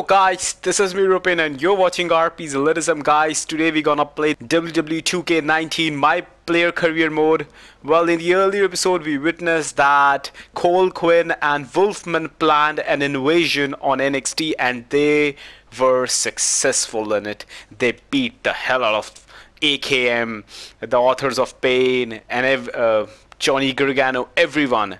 Hello guys, this is me Rupin and you're watching RP's Elitism. Guys, today we're gonna play WWE 2K19 My Player Career Mode. Well, in the earlier episode we witnessed that Cole Quinn and Wolfman planned an invasion on NXT and they were successful in it. They beat the hell out of AKM, the Authors of Pain, and Johnny Gargano, everyone.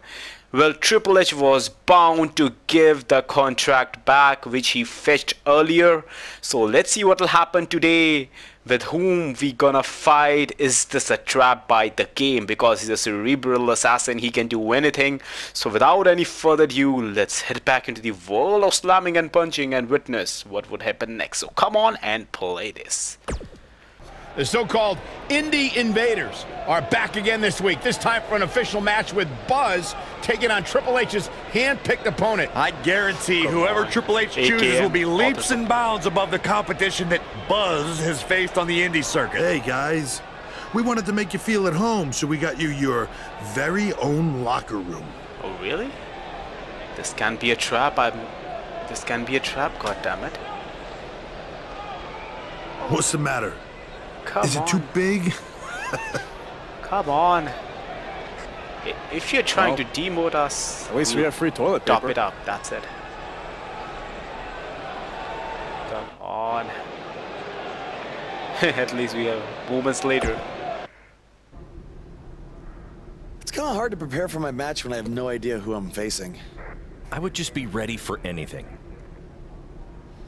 Well, Triple H was bound to give the contract back which he fetched earlier. So let's see what will happen today. With whom we gonna fight? Is this a trap by the game? Because he's a cerebral assassin, he can do anything. So without any further ado, let's head back into the world of slamming and punching and witness what would happen next. So come on and play this. The so-called Indie Invaders are back again this week, this time for an official match with Buzz taking on Triple H's hand-picked opponent. I guarantee whoever Triple H chooses will be leaps and bounds above the competition that Buzz has faced on the Indie circuit. Hey guys, we wanted to make you feel at home, so we got you your very own locker room. Oh really? This can be a trap. This can be a trap, goddammit. What's the matter? Is it too big? Come on. If you're trying to demote us, at least we have free toilet paper. Top it up, that's it. Come on. At least we have moments later. It's kind of hard to prepare for my match when I have no idea who I'm facing. I would just be ready for anything.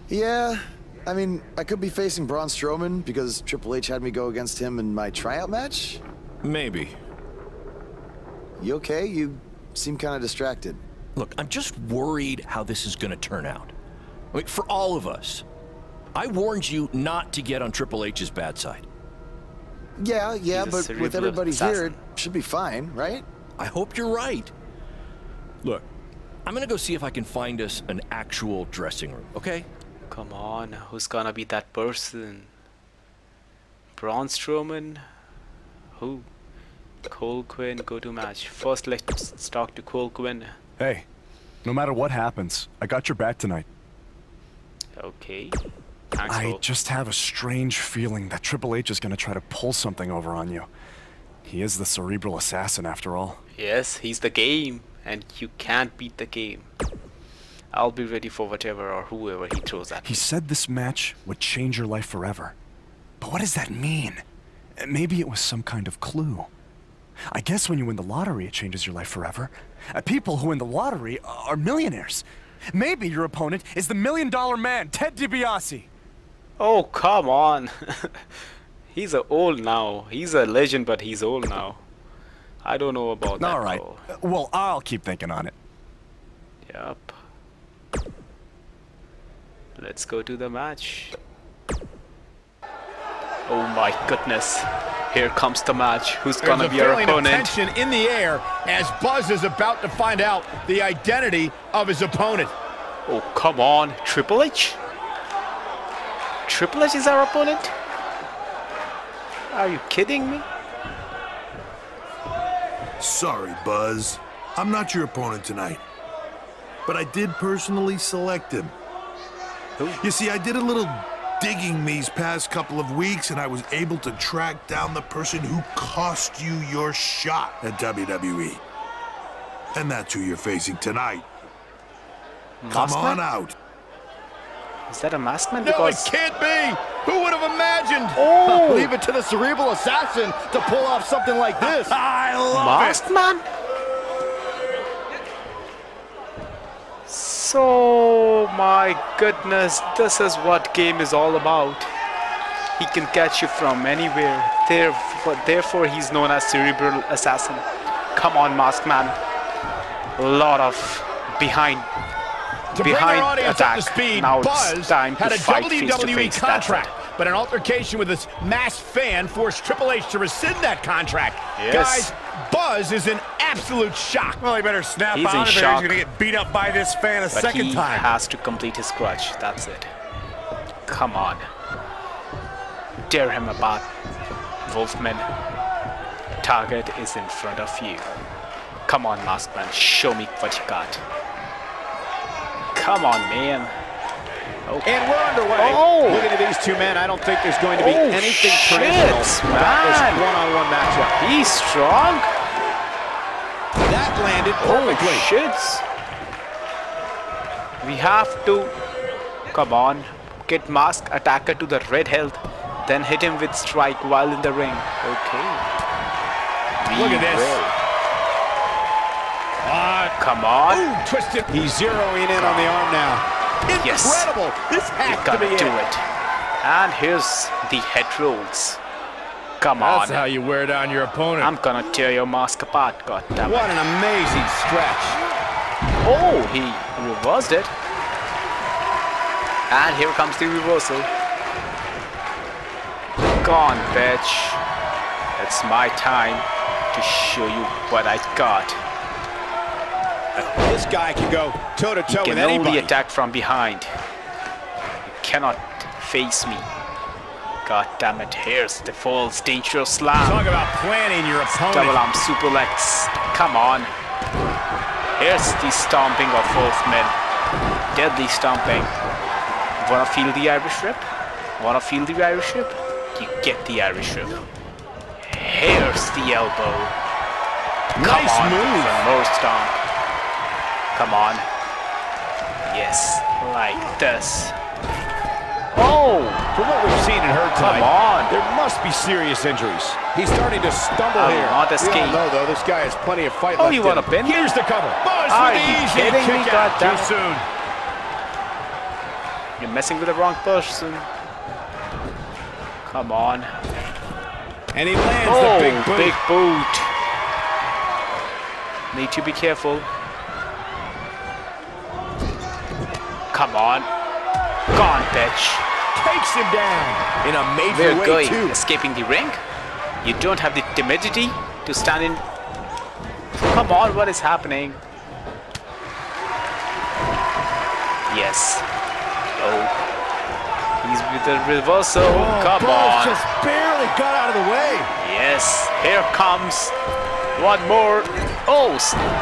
Yeah. I mean, I could be facing Braun Strowman because Triple H had me go against him in my tryout match? Maybe. You okay? You seem kind of distracted. Look, I'm just worried how this is going to turn out. I mean, for all of us. I warned you not to get on Triple H's bad side. Yeah, but with everybody here, it should be fine, right? I hope you're right. Look, I'm going to go see if I can find us an actual dressing room, okay? Come on, who's gonna be that person? Braun Strowman? Who? Cole Quinn, go to match. First, let's talk to Cole Quinn. Hey, no matter what happens, I got your back tonight. Okay. Thanks, I just have a strange feeling that Triple H is gonna try to pull something over on you. He is the cerebral assassin after all. Yes, he's the game, and you can't beat the game. I'll be ready for whatever or whoever he throws at me. He said this match would change your life forever. But what does that mean? Maybe it was some kind of clue. I guess when you win the lottery, it changes your life forever. People who win the lottery are millionaires. Maybe your opponent is the $1 Million Man, Ted DiBiase. Oh, come on. He's old now. He's a legend, but he's old now. I don't know about that. All right. Though. Well, I'll keep thinking on it. Yep. Let's go to the match. Oh my goodness. Here comes the match. Who's gonna be our opponent? There's a feeling of tension in the air as Buzz is about to find out the identity of his opponent. Oh, come on. Triple H? Triple H is our opponent? Are you kidding me? Sorry, Buzz. I'm not your opponent tonight. But I did personally select him. You see, I did a little digging these past couple of weeks, and I was able to track down the person who cost you your shot at WWE. And that's who you're facing tonight. Come on out. Is that a masked man? No, it can't be! Who would have imagined? Oh! Leave it to the cerebral assassin to pull off something like this. I love it! Masked man? So, my goodness, this is what game is all about. He can catch you from anywhere. Therefore, he's known as Cerebral Assassin. Come on, Masked Man. A lot of behind attack. Now it's time to fight WWE contract, but an altercation with this masked fan forced Triple H to rescind that contract. Yes. Guys, Buzz is in absolute shock. Well, he better snap out of there. He's going to get beat up by this fan a second time. He has to complete his crutch. That's it. Come on. Dare him about, Wolfman. Target is in front of you. Come on, Masked Man. Show me what you got. Come on, man. And we're underway. Looking at these two men, I don't think there's going to be anything traditional about this one-on-one matchup. He's strong. That landed perfectly. Oh, shit. We have to, come on, get masked attacker to the red health, then hit him with strike while in the ring. Okay. Look at this. Come on. Ooh, twisted. He's zeroing in on the arm now. Incredible! Yes. This has to be it. And here's the head rolls. Come on. That's how you wear down your opponent. I'm gonna tear your mask apart, goddammit. What an amazing stretch. Oh, he reversed it. And here comes the reversal. Gone, bitch. It's my time to show you what I got. This guy can go toe-to-toe with anybody. He can only attack from behind. You cannot face me. God damn it, here's the false dangerous slam. Talk about planning your opponent. Double arm suplex. Come on. Here's the stomping of Wolfman. Deadly stomping. Wanna feel the Irish Whip? Wanna feel the Irish Whip? You get the Irish Whip. Here's the elbow. Nice move. More stomp. Come on. Yes, like this. From what we've seen in her time, come on. There must be serious injuries. He's starting to stumble here. I don't know, though. This guy has plenty of fight left. Oh, you want to bend? Here's the cover. Are you kidding me? God damn it. Too soon. You're messing with the wrong person. Come on. And he lands the big boot. Need to be careful. Come on. Gone, bitch. Takes him down in a major way, too. Escaping the ring. You don't have the timidity to stand in. Come on, what is happening? Yes. He's with the reversal. Come on. Just barely got out of the way. Yes. Here comes one more.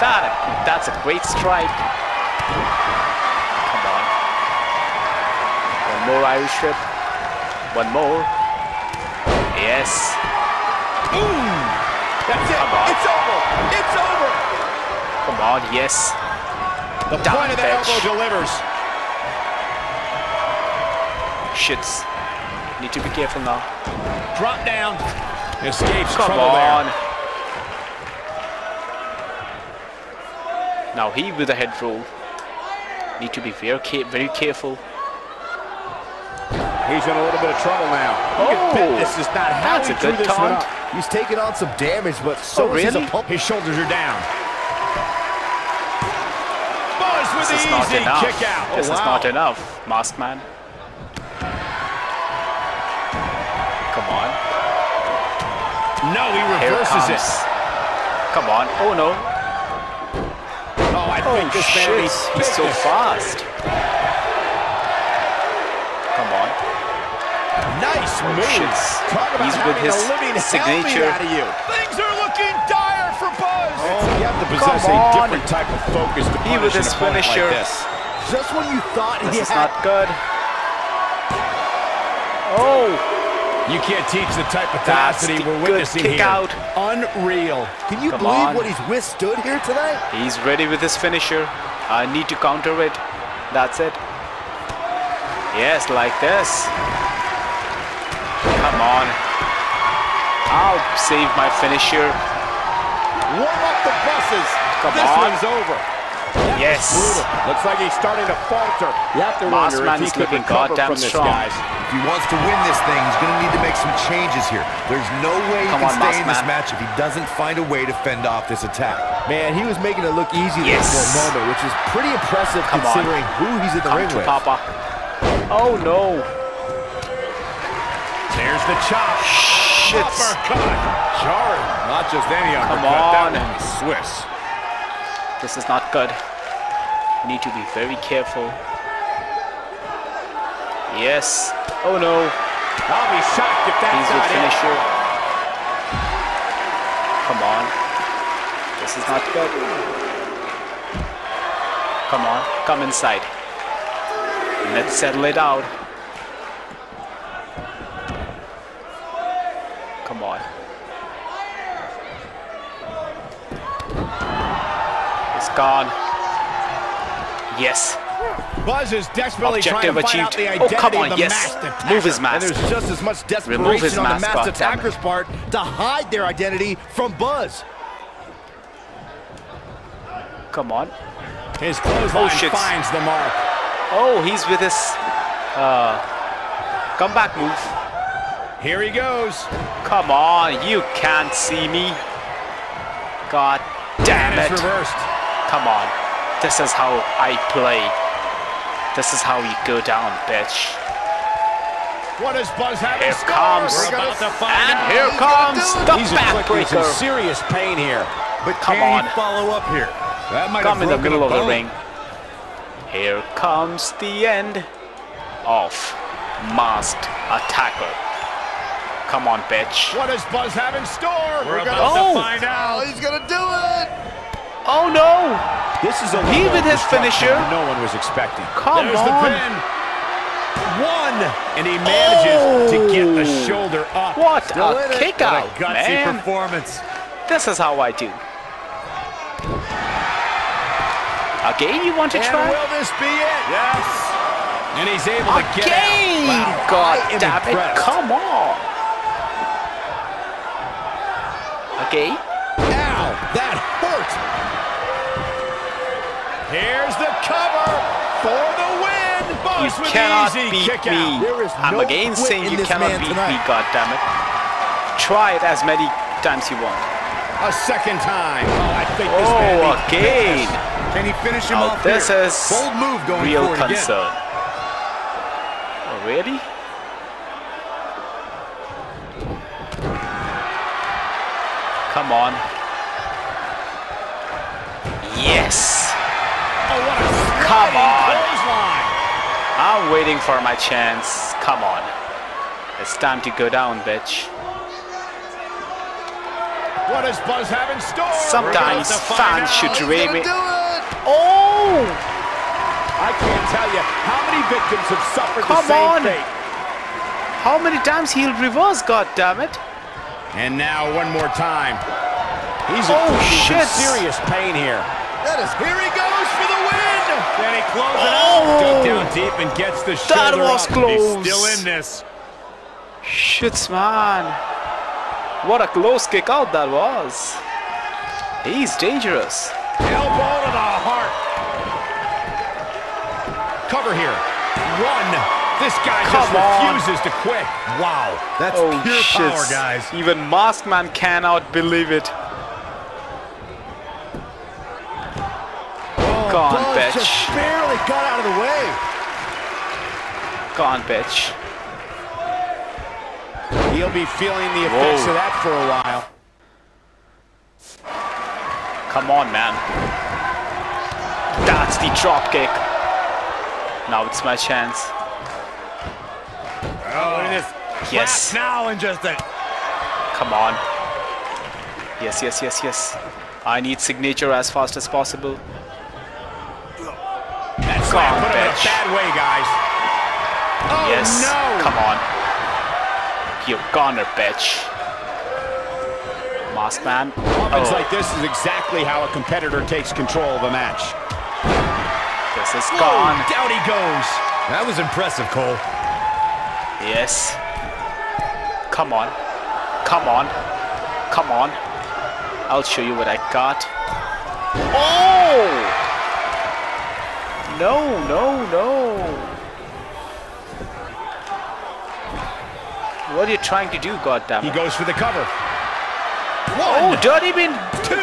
That's a great strike. More Irish Whip. One more. Yes. Boom! That's it. Come on. It's over. It's over. Come on. Yes. The point of the elbow delivers. Shits. Need to be careful now. Drop down. Escapes trouble there. Come on. Now he with a head roll. Need to be very careful. He's in a little bit of trouble now. This is not how he drew this one up. He's taking on some damage, but so is his opponent. His shoulders are down. Buzz with the easy kick out. This is not enough, Masked Man. Come on. No, he reverses it. Come on. Oh, no. I think this man is so fast. Nice moves. He's with his signature. Things are looking dire for Buzz. You have to possess a different type of focus to punish with his finisher. Like this. Just when you thought this is not good. You can't teach the type of tenacity we're witnessing here. Unreal. Can you believe what he's withstood here tonight? He's ready with his finisher. I need to counter it. That's it. Yes, like this. Come on. I'll save my finisher. Warm up the buses. This one's over. Yes. Looks like he's starting to falter. You have to wonder if he could recover from this, guys. If he wants to win this thing, he's going to need to make some changes here. There's no way he can stay in this match if he doesn't find a way to fend off this attack. Man, he was making it look easy there for a moment, which is pretty impressive considering who he's in the ring with. Papa. Oh, no. There's the chop. Jarring. Not just any uppercut. Come on. That one Swiss. This is not good. Need to be very careful. Yes. Oh no. I'll be shocked if that's not it. Finisher. Come on. This is not good. Come on. Come inside. Let's settle it out. Come on. It's gone. Yes. Buzz is desperately trying to find out the identity of the masked attacker. Move his mask. And there's just as much desperation on the masked attacker's part to hide their identity from Buzz. Come on. His clothesline finds the mark. Oh, he's with his comeback move. Here he goes. Come on, you can't see me. God damn it. Reversed. Come on. This is how I play. This is how you go down, bitch. What does Buzz have? Here comes, and here comes the backbreaker. Serious pain here, but come on, follow up here. That might come in the middle of the ring. Here comes the end of masked attacker. Come on, bitch. What does Buzz have in store? We're about to find out. He's gonna do it. Oh no! This is a he with his finisher. No one was expecting. Come on. One, and he manages to get the shoulder up. What a kick out, man. Gutsy performance. This is how I do. Again, you want to try? Will this be it? Yes. And he's able to get out. Wow. God damn it. Come on. Okay. Ow, that hurt. Here's the cover for the win. Buzz you cannot beat me. I'm again saying you cannot beat me, goddammit. Try it as many times you want. A second time. Oh, I think this man needs to finish. Can he finish him off here? This is bold move going real concern. Already? Come on. Yes. Come on. I'm waiting for my chance. Come on. It's time to go down, bitch. What does Buzz have in store? Sometimes fans should dream it. Oh! I can't tell you how many victims have suffered the same fate. How many times he'll reverse, goddammit. And now one more time. He's in serious pain here. Here he goes for the win! And he closes it out. Dug down deep and gets the shoulder up. He's still in this. Shits, man. What a close kick out that was. He's dangerous. Elbow to the heart. Cover here. One. This guy just refuses to quit. Wow. That's pure power, guys. Even Masked Man cannot believe it. Gone, bitch. Just barely got out of the way. Gone, bitch. He'll be feeling the effects of that for a while. Come on, man. That's the drop kick. Now it's my chance. Oh, look at this. Yes. Now and just that. Come on. Yes, yes, yes, yes. I need signature as fast as possible. Gone, put him in a bad way, guys. Oh, yes. No. Come on. You goner, bitch. Masked Man. Offense like this is exactly how a competitor takes control of a match. This is gone. Down he goes. That was impressive, Cole. Yes. Come on. Come on. Come on. I'll show you what I got. Oh! No, no, no. What are you trying to do, goddammit? He goes for the cover. One, dirty bin. Two.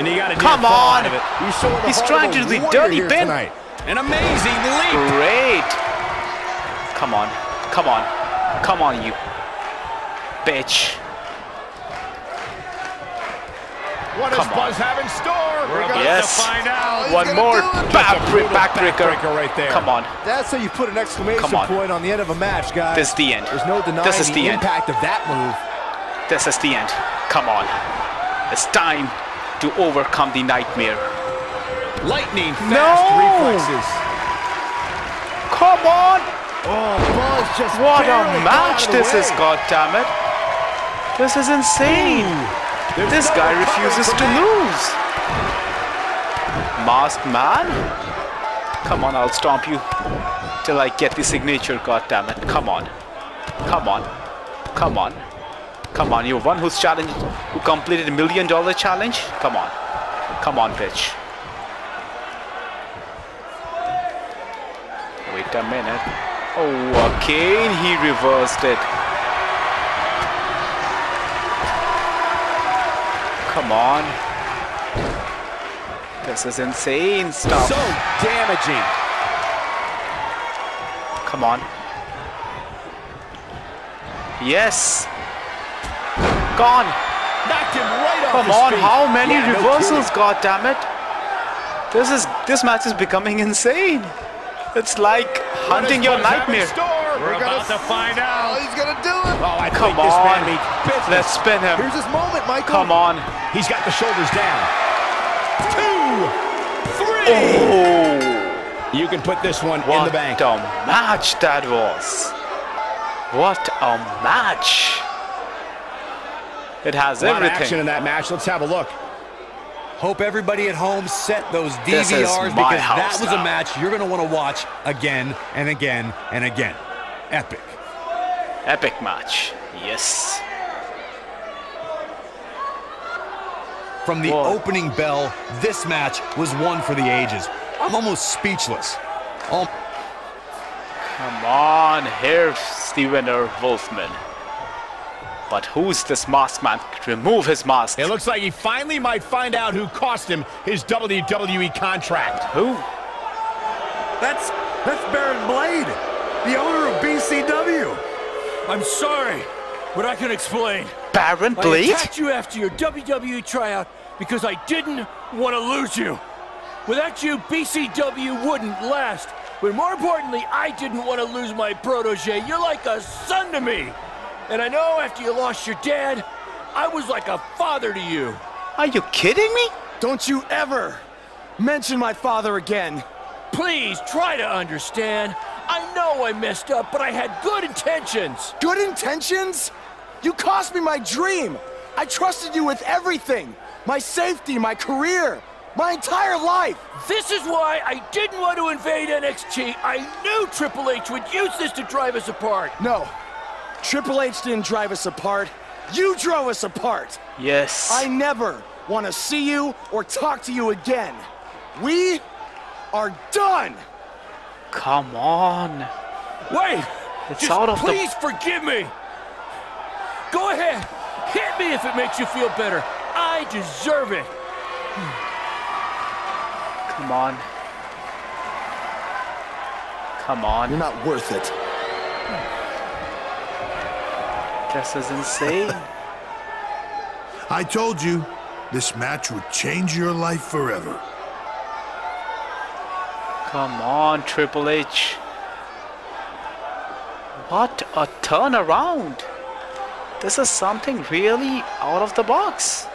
And he got a Come on. Out of it. He's trying to do the dirty bin. An amazing leap. Great. Come on. Come on. Come on, you bitch. What does Buzz have in store? We're about to find out. One more backbreaker right there. Come on. That's how you put an exclamation point on the end of a match, guys. This is the end. There's no denying the impact of that move. This is the end. Come on. It's time to overcome the nightmare. Lightning fast reflexes. Come on! Oh, Buzz just what a match this is, goddammit! This is insane! Ooh, this guy refuses to lose! Masked man? Come on, I'll stomp you till I get the signature, goddammit. Come on. Come on. Come on. Come on, you're one who's challenged, who completed $1 million challenge? Come on. Come on, bitch. Wait a minute. Oh, again he reversed it. Come on. This is insane stuff. So damaging. Come on. Yes. Gone. Knocked him right off. Come on, how many reversals, goddammit. This match is becoming insane. It's like hunting your nightmare. We're about to find out. He's gonna do it. Oh, come on. Let's spin him. Here's his moment, Michael. Come on. He's got the shoulders down. 2, 3. Oh. You can put this one in the bank. What a match that was. What a match. It has everything. A lot of action in that match. Let's have a look. Hope everybody at home set those DVRs because that was a match you're going to want to watch again and again and again. Epic. Epic match. Yes. From the opening bell, this match was one for the ages. I'm almost speechless. Come on. Here's the winner, Wolfman. But who's this masked man? Remove his mask. It looks like he finally might find out who cost him his WWE contract. Who? That's Barron Blade, the owner of BCW. I'm sorry, but I can explain. Baron Blade? I attacked you after your WWE tryout because I didn't want to lose you. Without you, BCW wouldn't last. But more importantly, I didn't want to lose my protege. You're like a son to me. And I know after you lost your dad, I was like a father to you. Are you kidding me? Don't you ever mention my father again. Please try to understand. I know I messed up, but I had good intentions. Good intentions? You cost me my dream. I trusted you with everything. My safety, my career, my entire life. This is why I didn't want to invade NXT. I knew Triple H would use this to drive us apart. No. Triple H didn't drive us apart. You drove us apart. Yes. I never want to see you or talk to you again. We are done. Come on. Wait. It's out of the... Please forgive me. Go ahead. Hit me if it makes you feel better. I deserve it. Come on. Come on. You're not worth it. This is insane. I told you, this match would change your life forever. Come on, Triple H. What a turnaround. This is something really out of the box.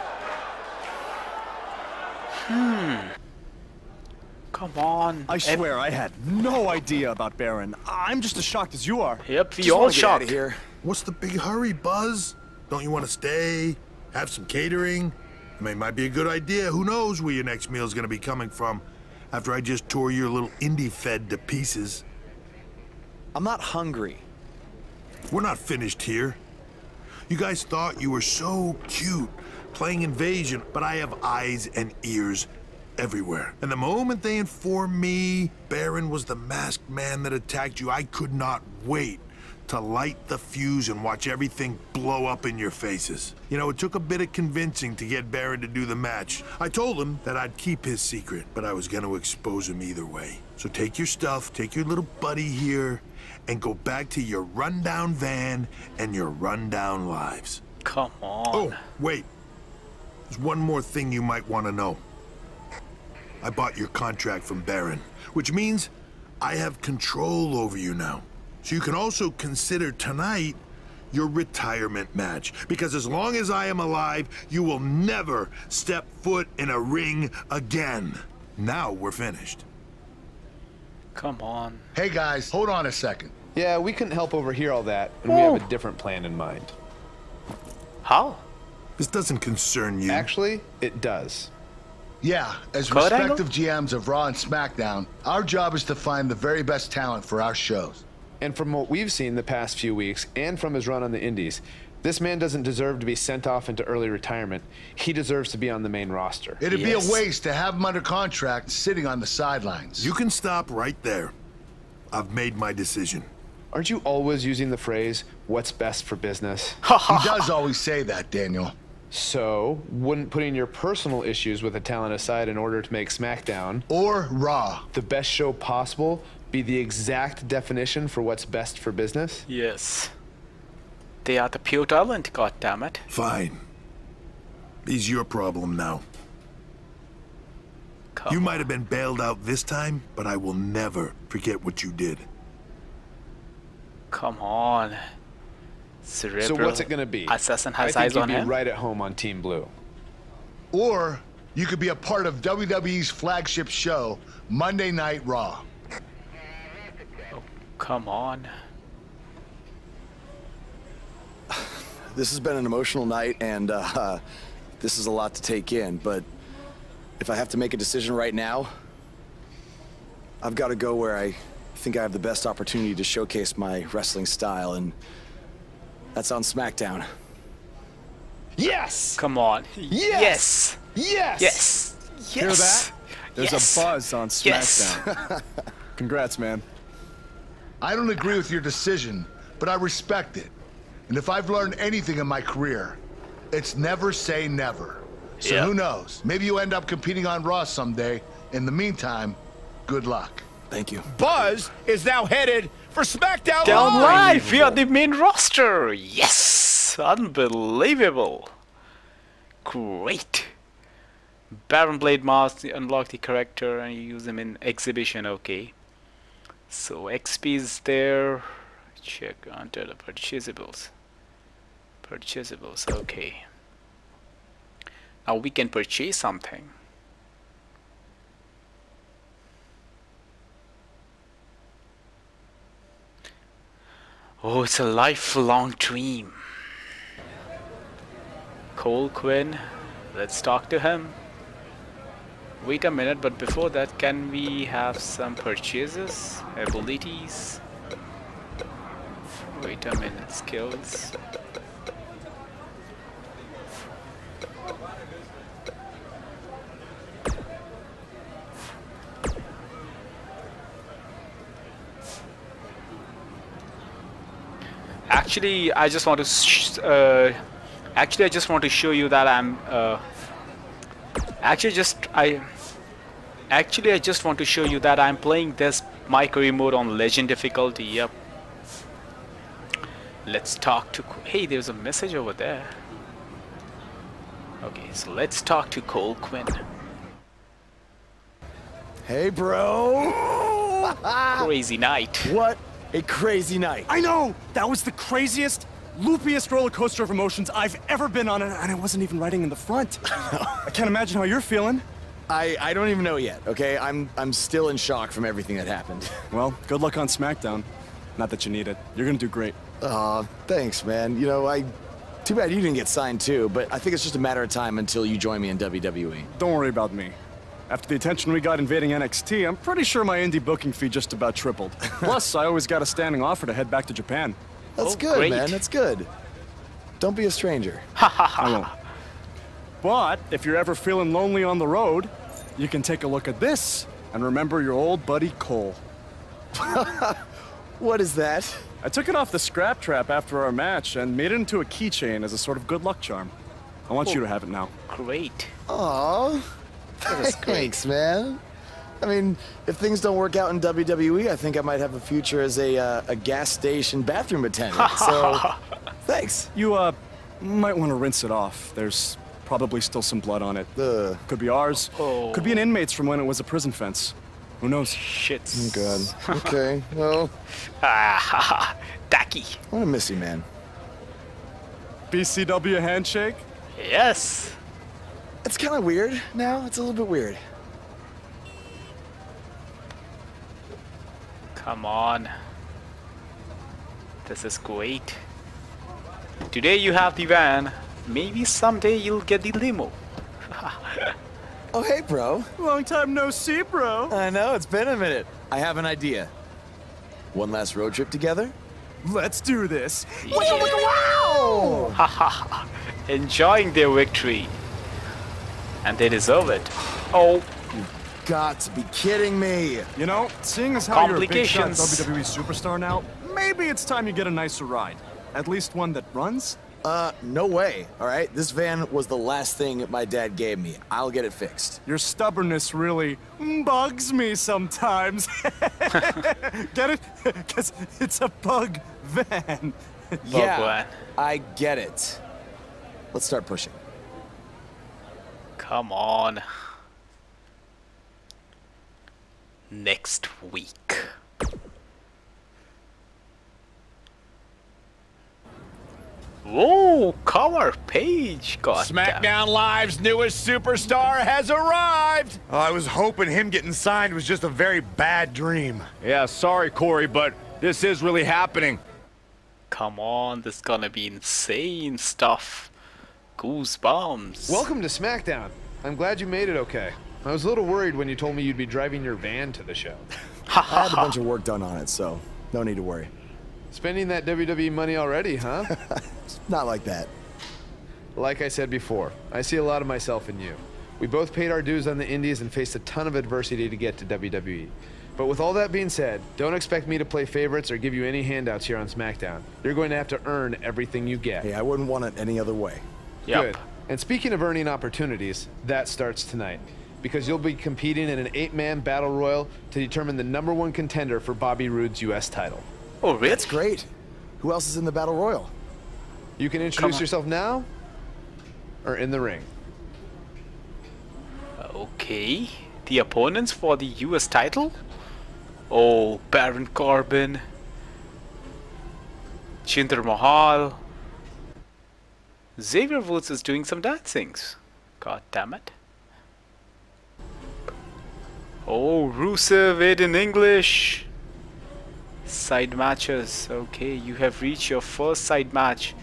Come on. I swear, I had no idea about Baron. I'm just as shocked as you are. Yep, we all shocked. Out of here. What's the big hurry, Buzz? Don't you want to stay, have some catering? I mean, it might be a good idea. Who knows where your next meal's going to be coming from after I just tore your little indie fed to pieces. I'm not hungry. We're not finished here. You guys thought you were so cute playing invasion, but I have eyes and ears everywhere. And the moment they informed me Baron was the masked man that attacked you, I could not wait to light the fuse and watch everything blow up in your faces. You know, it took a bit of convincing to get Baron to do the match. I told him that I'd keep his secret, but I was going to expose him either way. So take your stuff, take your little buddy here, and go back to your rundown van and your rundown lives. Come on. Oh, wait. There's one more thing you might want to know. I bought your contract from Baron, which means I have control over you now. So you can also consider tonight your retirement match, because as long as I am alive, you will never step foot in a ring again. Now we're finished. Come on. Hey guys, hold on a second. Yeah, we couldn't help overhear all that, and we have a different plan in mind. How? This doesn't concern you. Actually, it does. Yeah, as respective GMs of Raw and SmackDown, our job is to find the very best talent for our shows. And from what we've seen the past few weeks, and from his run on the indies, this man doesn't deserve to be sent off into early retirement. He deserves to be on the main roster. It'd be a waste to have him under contract sitting on the sidelines. You can stop right there. I've made my decision. Aren't you always using the phrase, what's best for business? He does always say that, Daniel. So, wouldn't putting your personal issues with a talent aside in order to make SmackDown or Raw the best show possible be the exact definition for what's best for business? Yes. They are the pure talent, goddammit. Fine. He's your problem now. You might have been bailed out this time, but I will never forget what you did. Come on. Cerebral. So what's it gonna be? Assassin has eyes on him. I think you'd be right at home on Team Blue. Or you could be a part of WWE's flagship show, Monday Night Raw. Oh, come on. This has been an emotional night, and this is a lot to take in, but if I have to make a decision right now, I've got to go where I think I have the best opportunity to showcase my wrestling style, and that's on SmackDown. Yes! Come on. Yes! Yes! Yes! Yes! Hear that? There's a buzz on SmackDown. Yes. Congrats, man. I don't agree with your decision, but I respect it. And if I've learned anything in my career, it's never say never. So who knows? Maybe you end up competing on Raw someday. In the meantime, good luck. Thank you. Buzz is now headed for SmackDown Live via the main roster. Yes! Unbelievable. Great. Barron Blade Mask, unlock the character and you use him in exhibition. Okay. So XP is there. Check under the purchasables. Purchasables, okay. Now we can purchase something. Oh, it's a lifelong dream. Cole Quinn, let's talk to him. Wait a minute, but before that, can we have some purchases, abilities? Wait a minute, skills. Actually, I just want to show you that I'm I just want to show you that I'm playing this micro mode on legend difficulty. Yep. Let's talk to... Hey, there's a message over there. Okay, so let's talk to Cole Quinn. Hey, bro! Crazy night. What a crazy night. I know! That was the craziest, loopiest roller coaster of emotions I've ever been on, and I wasn't even riding in the front. I can't imagine how you're feeling. I don't even know yet, okay? I'm still in shock from everything that happened. Well, good luck on SmackDown. Not that you need it. You're gonna do great. Aw, thanks, man. You know, too bad you didn't get signed too, but I think it's just a matter of time until you join me in WWE. Don't worry about me. After the attention we got invading NXT, I'm pretty sure my indie booking fee just about tripled. Plus, I always got a standing offer to head back to Japan. That's good, man. That's good. Don't be a stranger. I won't. But if you're ever feeling lonely on the road, you can take a look at this and remember your old buddy Cole. What is that? I took it off the scrap trap after our match and made it into a keychain as a sort of good luck charm. I want you to have it now. Great. Aww. Thanks, man. I mean, if things don't work out in WWE, I think I might have a future as a gas station bathroom attendant. So, thanks. You might want to rinse it off. There's probably still some blood on it. Could be ours. Oh. Could be an inmate's from when it was a prison fence. Who knows? Shit. Oh, God. Okay, well... Ducky. What a missy, man. BCW handshake? Yes. It's kind of weird now. It's a little bit weird. Come on. This is great. Today you have the van. Maybe someday you'll get the limo. Oh, hey, bro. Long time no see, bro. I know, it's been a minute. I have an idea. One last road trip together? Let's do this. Yeah. Wow! Haha. Enjoying their victory. And they deserve it. Oh. You've got to be kidding me. You know, seeing as how you're a big shot WWE superstar now, maybe it's time you get a nicer ride. At least one that runs. No way. All right, this van was the last thing my dad gave me. I'll get it fixed. Your stubbornness really bugs me sometimes. Get it? Because it's a bug van. Yeah, I get it. Let's start pushing. Come on. Next week. Whoa, cover page. God SmackDown damn. Live's newest superstar has arrived. I was hoping him getting signed was just a very bad dream. Yeah, sorry, Corey, but this is really happening. Come on, this is gonna be insane stuff. Goosebumps. Welcome to SmackDown. I'm glad you made it okay. I was a little worried when you told me you'd be driving your van to the show. I had a bunch of work done on it, so no need to worry. Spending that WWE money already, huh? Not like that. Like I said before, I see a lot of myself in you. We both paid our dues on the indies and faced a ton of adversity to get to WWE. But with all that being said, don't expect me to play favorites or give you any handouts here on SmackDown. You're going to have to earn everything you get. Hey, I wouldn't want it any other way. Yep. Good. And speaking of earning opportunities, that starts tonight. Because you'll be competing in an 8-man battle royal to determine the #1 contender for Bobby Roode's U.S. title. Oh, really? That's great. Who else is in the battle royal? You can introduce yourself now or in the ring. Okay. The opponents for the U.S. title? Oh, Baron Corbin, Jinder Mahal. Xavier Woods is doing some dad things. God damn it. Oh, Rusev, Aiden English. Side matches. Okay, you have reached your first side match.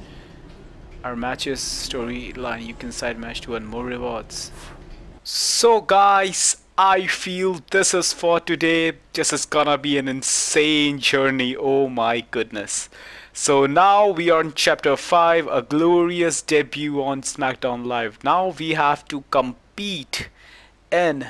Our matches storyline, you can side match to earn more rewards. So guys, I feel this is for today. This is gonna be an insane journey. Oh my goodness. So now we are in chapter 5, a glorious debut on SmackDown Live. Now we have to compete in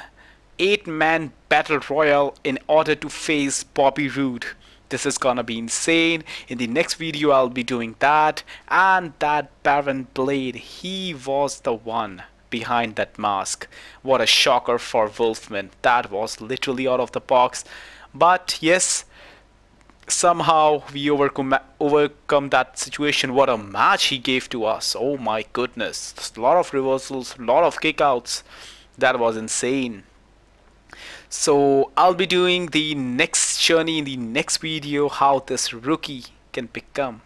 8-man battle royal in order to face Bobby Roode. This is gonna be insane. In the next video I'll be doing that, and that Barron Blade, he was the one behind that mask. What a shocker for Wolfman. That was literally out of the box. But yes, somehow we overcome that situation. What a match he gave to us. Oh my goodness. There's a lot of reversals, a lot of kickouts. That was insane. So I'll be doing the next journey in the next video, how this rookie can become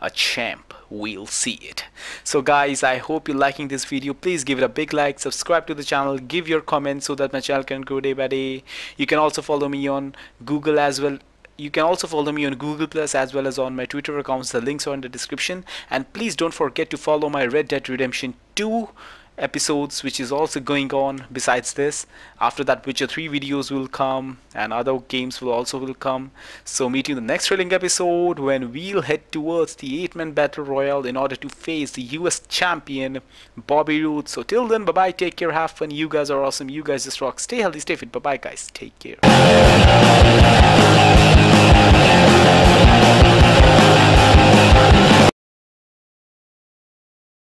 a champ. We'll see it. So guys, I hope you're liking this video. Please give it a big like, subscribe to the channel, give your comments so that my channel can grow day by day. You can also follow me on Google as well. You can also follow me on Google Plus as well as on my Twitter accounts. The links are in the description. And please don't forget to follow my Red Dead Redemption 2 episodes, which is also going on. Besides this, after that, Witcher 3 videos will come and other games will also come. So meet you in the next thrilling episode when we'll head towards the 8-man battle royale in order to face the US champion Bobby Roode. So till then, bye bye, take care, have fun. You guys are awesome, you guys just rock. Stay healthy, stay fit. Bye bye guys, take care.